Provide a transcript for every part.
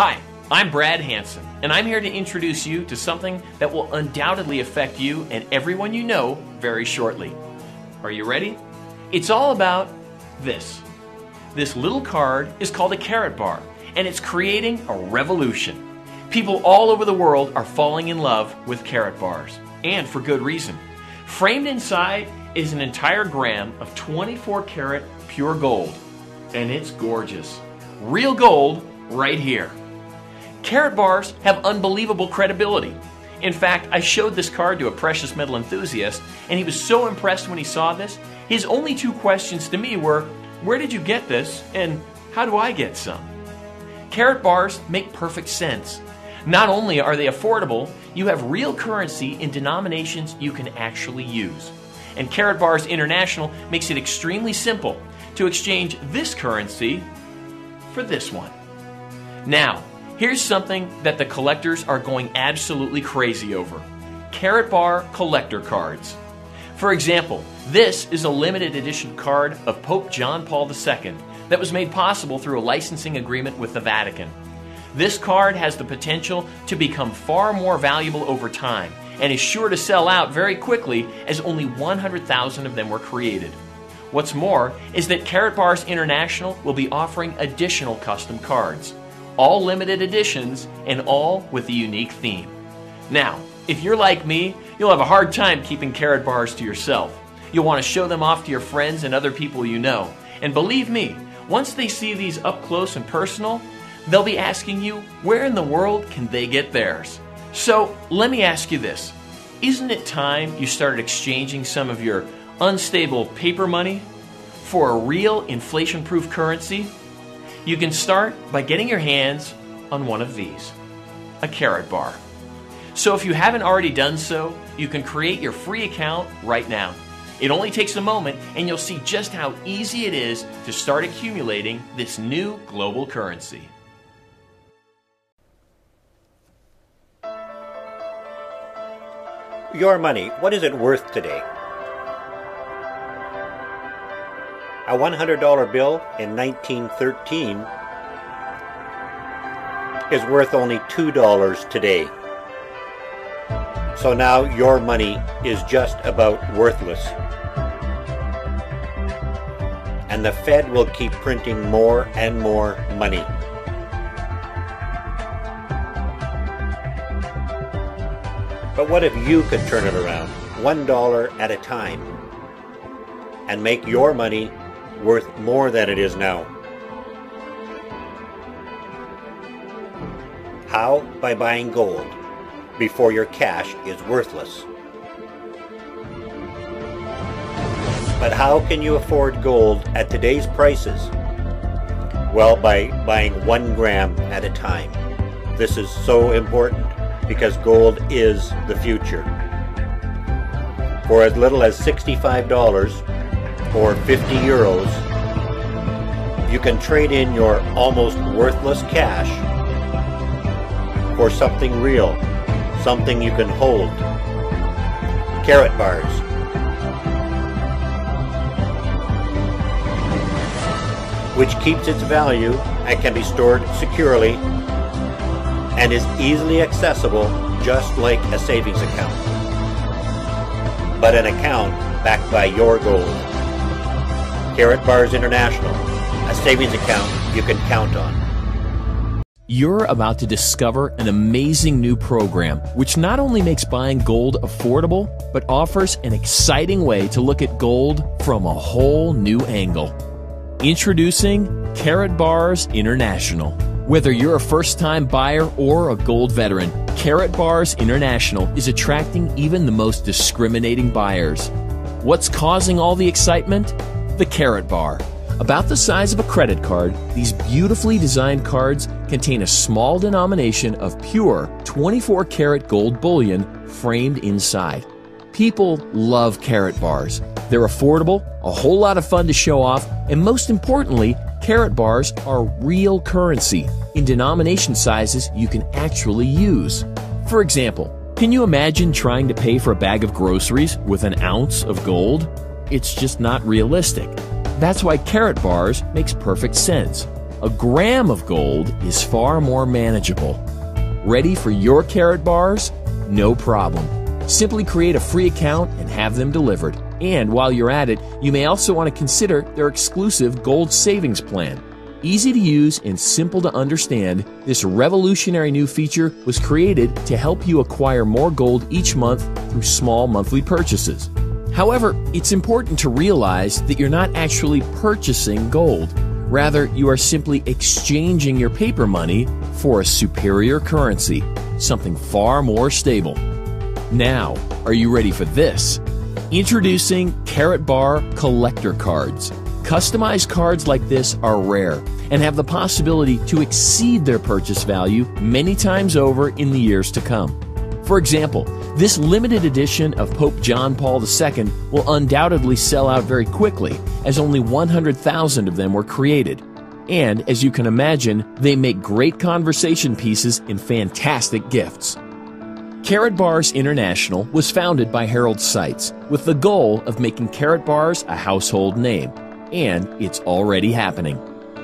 Hi, I'm Brad Hansen, and I'm here to introduce you to something that will undoubtedly affect you and everyone you know very shortly. Are you ready? It's all about this. This little card is called a Karat Bar, and it's creating a revolution. People all over the world are falling in love with Karat Bars, and for good reason. Framed inside is an entire gram of 24 karat pure gold, and it's gorgeous. Real gold right here. Karat Bars have unbelievable credibility. In fact, I showed this card to a precious metal enthusiast, and he was so impressed when he saw this. His only two questions to me were, where did you get this, and how do I get some? Karat Bars make perfect sense. Not only are they affordable, you have real currency in denominations you can actually use. And Karat Bars International makes it extremely simple to exchange this currency for this one. Now, here's something that the collectors are going absolutely crazy over. Karat Bar collector cards. For example, this is a limited edition card of Pope John Paul II that was made possible through a licensing agreement with the Vatican. This card has the potential to become far more valuable over time and is sure to sell out very quickly, as only 100,000 of them were created. What's more is that Karat Bars International will be offering additional custom cards. All limited editions, and all with a unique theme. Now, if you're like me, you'll have a hard time keeping Karat Bars to yourself. You'll want to show them off to your friends and other people you know. And believe me, once they see these up close and personal, they'll be asking you, where in the world can they get theirs? So, let me ask you this. Isn't it time you started exchanging some of your unstable paper money for a real inflation-proof currency? You can start by getting your hands on one of these, a Karat Bar. So if you haven't already done so, you can create your free account right now. It only takes a moment, and you'll see just how easy it is to start accumulating this new global currency. Your money, what is it worth today? A $100 bill in 1913 is worth only $2 today. So now your money is just about worthless. And the Fed will keep printing more and more money. But what if you could turn it around, $1 at a time, and make your money worth more than it is now? How? By buying gold before your cash is worthless. But how can you afford gold at today's prices? Well, by buying 1 gram at a time. This is so important because gold is the future. For as little as $65, or 50 euros, you can trade in your almost worthless cash for something real, something you can hold. Karat Bars. Which keeps its value and can be stored securely and is easily accessible, just like a savings account. But an account backed by your gold. Karat Bars International, a savings account you can count on. You're about to discover an amazing new program, which not only makes buying gold affordable, but offers an exciting way to look at gold from a whole new angle. Introducing Karat Bars International. Whether you're a first-time buyer or a gold veteran, Karat Bars International is attracting even the most discriminating buyers. What's causing all the excitement? The Karat Bar. About the size of a credit card, these beautifully designed cards contain a small denomination of pure 24 karat gold bullion framed inside. People love Karat Bars. They're affordable, a whole lot of fun to show off, and most importantly, Karat Bars are real currency in denomination sizes you can actually use. For example, can you imagine trying to pay for a bag of groceries with an ounce of gold? It's just not realistic. That's why Karat Bars makes perfect sense. a gram of gold is far more manageable. Ready for your Karatbars? No problem. Simply create a free account and have them delivered. And while you're at it, you may also want to consider their exclusive gold savings plan. Easy to use and simple to understand, this revolutionary new feature was created to help you acquire more gold each month through small monthly purchases. However, it's important to realize that you're not actually purchasing gold. Rather, you are simply exchanging your paper money for a superior currency, something far more stable. Now, are you ready for this? Introducing Karatbars Collector Cards. Customized cards like this are rare and have the possibility to exceed their purchase value many times over in the years to come. For example, this limited edition of Pope John Paul II will undoubtedly sell out very quickly, as only 100,000 of them were created. And, as you can imagine, they make great conversation pieces and fantastic gifts. Karatbars International was founded by Harold Seitz with the goal of making Karatbars a household name. And it's already happening.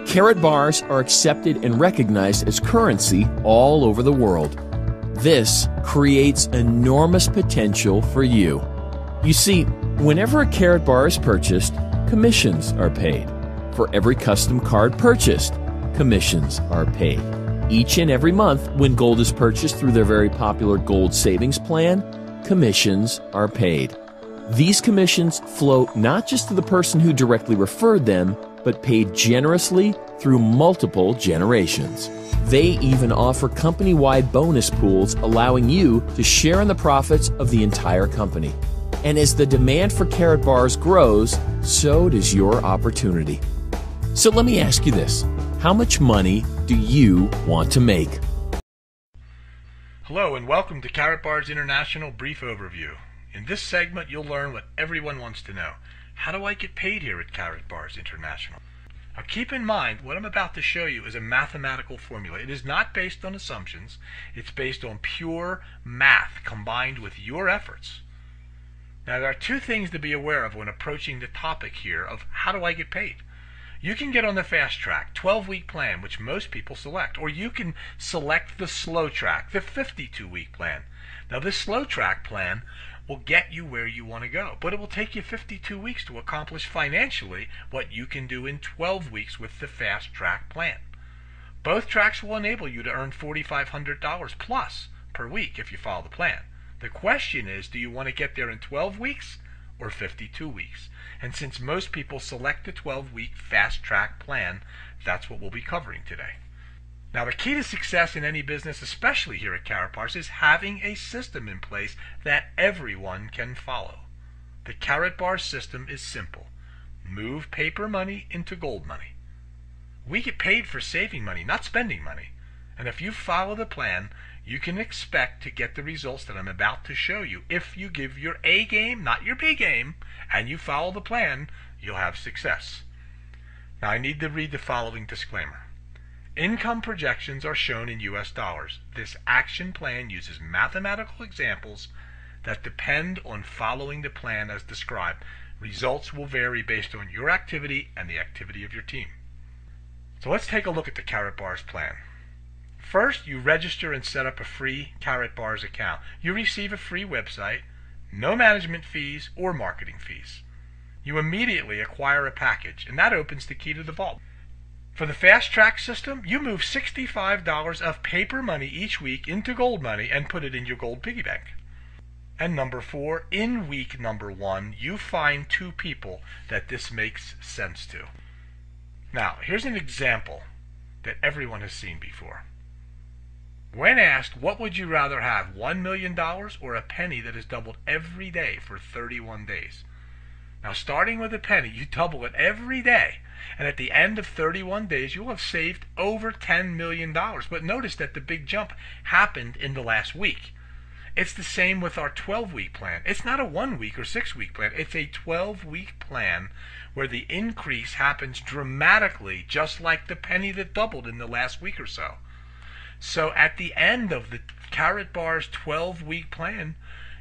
Karatbars are accepted and recognized as currency all over the world. This creates enormous potential for you. You see, whenever a Karatbar is purchased, commissions are paid. For every custom card purchased, commissions are paid. Each and every month, when gold is purchased through their very popular gold savings plan, commissions are paid. These commissions flow not just to the person who directly referred them, but paid generously through multiple generations. They even offer company-wide bonus pools, allowing you to share in the profits of the entire company. And as the demand for Karatbars grows, so does your opportunity. So let me ask you this, how much money do you want to make? Hello and welcome to Karatbars International Brief Overview. In this segment, you'll learn what everyone wants to know. How do I get paid here at Karatbars International? Now keep in mind, what I'm about to show you is a mathematical formula. It is not based on assumptions. It's based on pure math combined with your efforts. Now there are two things to be aware of when approaching the topic here of how do I get paid. You can get on the fast track, 12-week plan, which most people select, or you can select the slow track, the 52-week plan. Now this slow track plan will get you where you want to go, but it will take you 52 weeks to accomplish financially what you can do in 12 weeks with the fast track plan. Both tracks will enable you to earn $4,500 plus per week if you follow the plan. The question is, do you want to get there in 12 weeks or 52 weeks? And since most people select the 12-week fast track plan, that's what we'll be covering today. Now, the key to success in any business, especially here at Karatbars, is having a system in place that everyone can follow. The Karatbars system is simple. Move paper money into gold money. We get paid for saving money, not spending money. And if you follow the plan, you can expect to get the results that I'm about to show you. If you give your A game, not your B game, and you follow the plan, you'll have success. Now, I need to read the following disclaimer. Income projections are shown in U.S. dollars. This action plan uses mathematical examples that depend on following the plan as described. Results will vary based on your activity and the activity of your team. So let's take a look at the Karatbars plan. First, you register and set up a free Karatbars account. You receive a free website, no management fees or marketing fees. You immediately acquire a package, and that opens the key to the vault. For the fast track system, you move $65 of paper money each week into gold money and put it in your gold piggy bank. And number four, in week number one, you find two people that this makes sense to. Now, here's an example that everyone has seen before. When asked, what would you rather have, $1 million or a penny that is doubled every day for 31 days? Now, starting with a penny, you double it every day, and at the end of 31 days, you'll have saved over $10 million. But notice that the big jump happened in the last week. It's the same with our 12-week plan. It's not a 1-week or 6-week plan. It's a 12-week plan where the increase happens dramatically, just like the penny that doubled in the last week or so. So at the end of the Karatbars 12-week plan,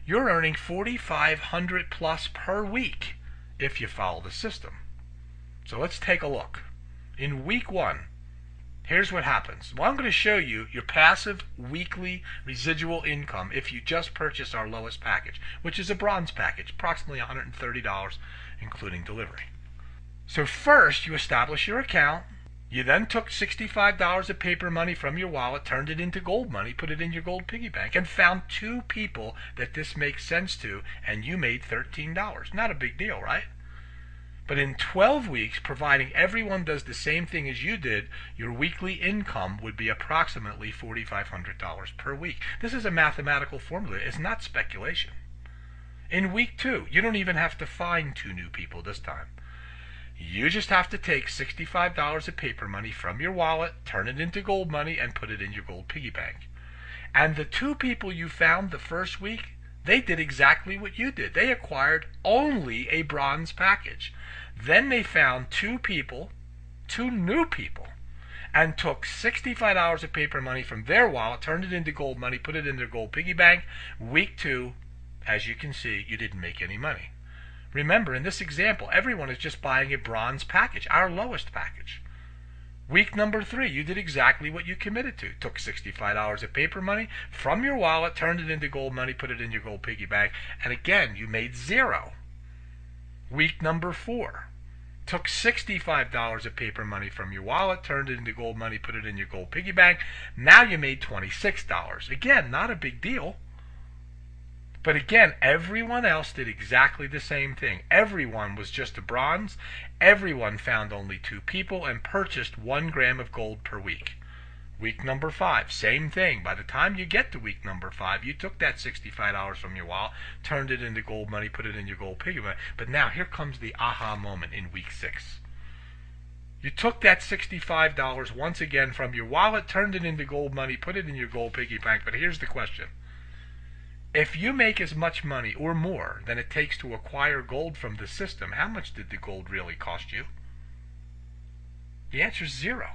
you're earning $4,500 plus per week if you follow the system. So let's take a look. In week one, Here's what happens. Well, I'm going to show you your passive weekly residual income if you just purchased our lowest package, which is a bronze package, approximately $130, including delivery. So first, you establish your account. You then took $65 of paper money from your wallet, turned it into gold money, put it in your gold piggy bank, and found two people that this makes sense to, and you made $13. Not a big deal, right? But in 12 weeks, providing everyone does the same thing as you did, your weekly income would be approximately $4,500 per week. This is a mathematical formula. It's not speculation. In week 2, you don't even have to find two new people this time. You just have to take $65 of paper money from your wallet, turn it into gold money, and put it in your gold piggy bank. And the two people you found the first week, they did exactly what you did. They acquired only a bronze package. Then they found two new people, and took $65 of paper money from their wallet, turned it into gold money, put it in their gold piggy bank. Week 2, as you can see, you didn't make any money. Remember, in this example, everyone is just buying a bronze package, our lowest package. Week number 3, you did exactly what you committed to. Took $65 of paper money from your wallet, turned it into gold money, put it in your gold piggy bank, and again, you made $0. Week number 4, took $65 of paper money from your wallet, turned it into gold money, put it in your gold piggy bank. Now you made $26. Again, not a big deal. But again, everyone else did exactly the same thing. Everyone was just a bronze. Everyone found only two people and purchased 1 gram of gold per week. Week number 5, same thing. By the time you get to week number 5, you took that $65 from your wallet, turned it into gold money, put it in your gold piggy bank. But now here comes the aha moment in week 6. You took that $65 once again from your wallet, turned it into gold money, put it in your gold piggy bank. But here's the question. If you make as much money or more than it takes to acquire gold from the system, how much did the gold really cost you? The answer is $0.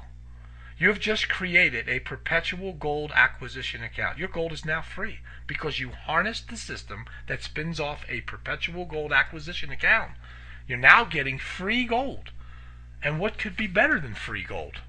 You have just created a perpetual gold acquisition account. Your gold is now free because you harnessed the system that spins off a perpetual gold acquisition account. You're now getting free gold. And what could be better than free gold?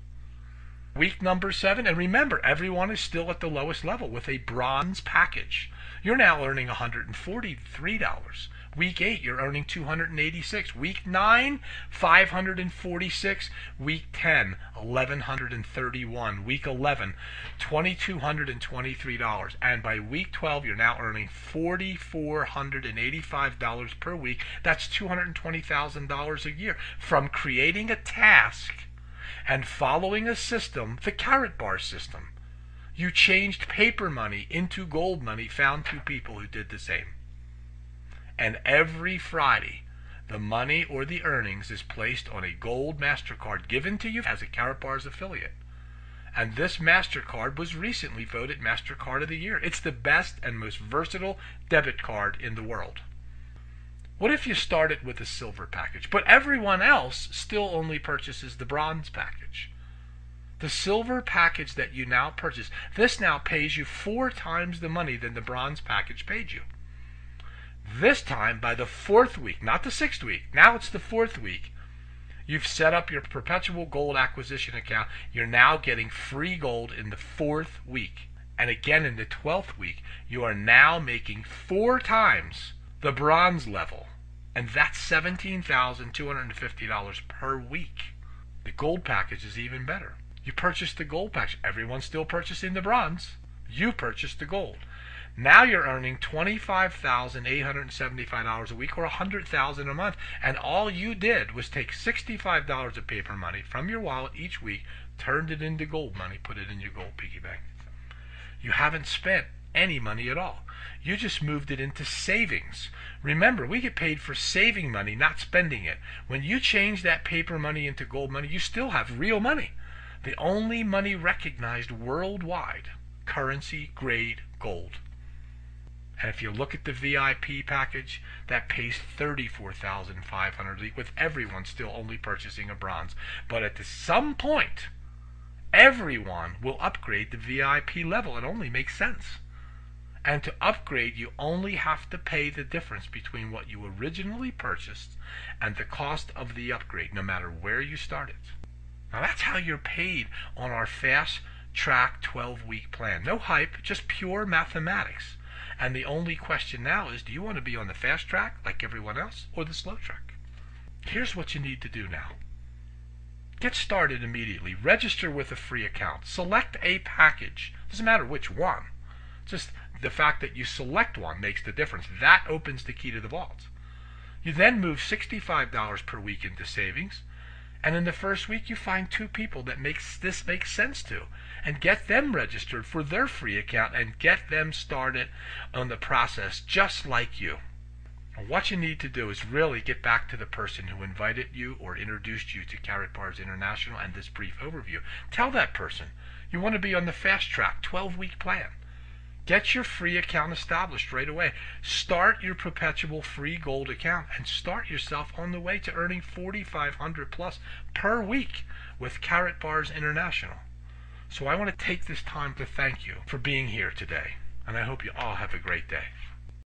Week number 7, and remember, everyone is still at the lowest level with a bronze package. You're now earning $143. Week 8, you're earning $286. Week 9, $546. Week 10, $1,131. Week 11, $2,223. And by week 12, you're now earning $4,485 per week. That's $220,000 a year from creating a task and following a system, the Karatbars system. You changed paper money into gold money, found two people who did the same. And every Friday, the money or the earnings is placed on a gold MasterCard given to you as a Karatbars affiliate. And this MasterCard was recently voted MasterCard of the Year. It's the best and most versatile debit card in the world. What if you started with a silver package, but everyone else still only purchases the bronze package? The silver package that you now purchase, this now pays you 4 times the money than the bronze package paid you. This time, by the 4th week, not the 6th week, now it's the 4th week, you've set up your perpetual gold acquisition account. You're now getting free gold in the 4th week. And again in the 12th week, you are now making 4 times the bronze level. And that's $17,250 per week. The gold package is even better. You purchased the gold package. Everyone's still purchasing the bronze. You purchased the gold. Now you're earning $25,875 a week or $100,000 a month. And all you did was take $65 of paper money from your wallet each week, turned it into gold money, put it in your gold piggy bank. You haven't spent any money at all. You just moved it into savings. Remember, we get paid for saving money, not spending it. When you change that paper money into gold money, you still have real money. The only money recognized worldwide, currency grade gold. And if you look at the VIP package, that pays $34,500 a week with everyone still only purchasing a bronze. But at some point, everyone will upgrade the VIP level. It only makes sense. And to upgrade, you only have to pay the difference between what you originally purchased and the cost of the upgrade, no matter where you started. Now that's how you're paid on our fast track 12-week plan. No hype, just pure mathematics. And the only question now is, do you want to be on the fast track like everyone else or the slow track? Here's what you need to do now. Get started immediately. Register with a free account. Select a package. Doesn't matter which one. Just the fact that you select one makes the difference. That opens the key to the vault. You then move $65 per week into savings, and in the first week you find two people that this makes sense to, and get them registered for their free account and get them started on the process just like you. What you need to do is really get back to the person who invited you or introduced you to Karatbars International and this brief overview. Tell that person you want to be on the fast track 12-week plan. Get your free account established right away. Start your perpetual free gold account and start yourself on the way to earning $4,500 plus per week with Karatbars International. So I want to take this time to thank you for being here today, and I hope you all have a great day.